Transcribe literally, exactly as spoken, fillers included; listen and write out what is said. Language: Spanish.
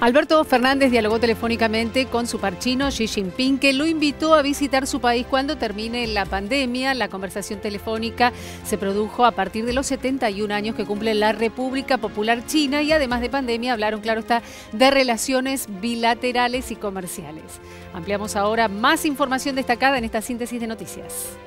Alberto Fernández dialogó telefónicamente con su par chino Xi Jinping, que lo invitó a visitar su país cuando termine la pandemia. La conversación telefónica se produjo a partir de los setenta y un años que cumple la República Popular China y además de pandemia hablaron, claro está, de relaciones bilaterales y comerciales. Ampliamos ahora más información destacada en esta síntesis de noticias.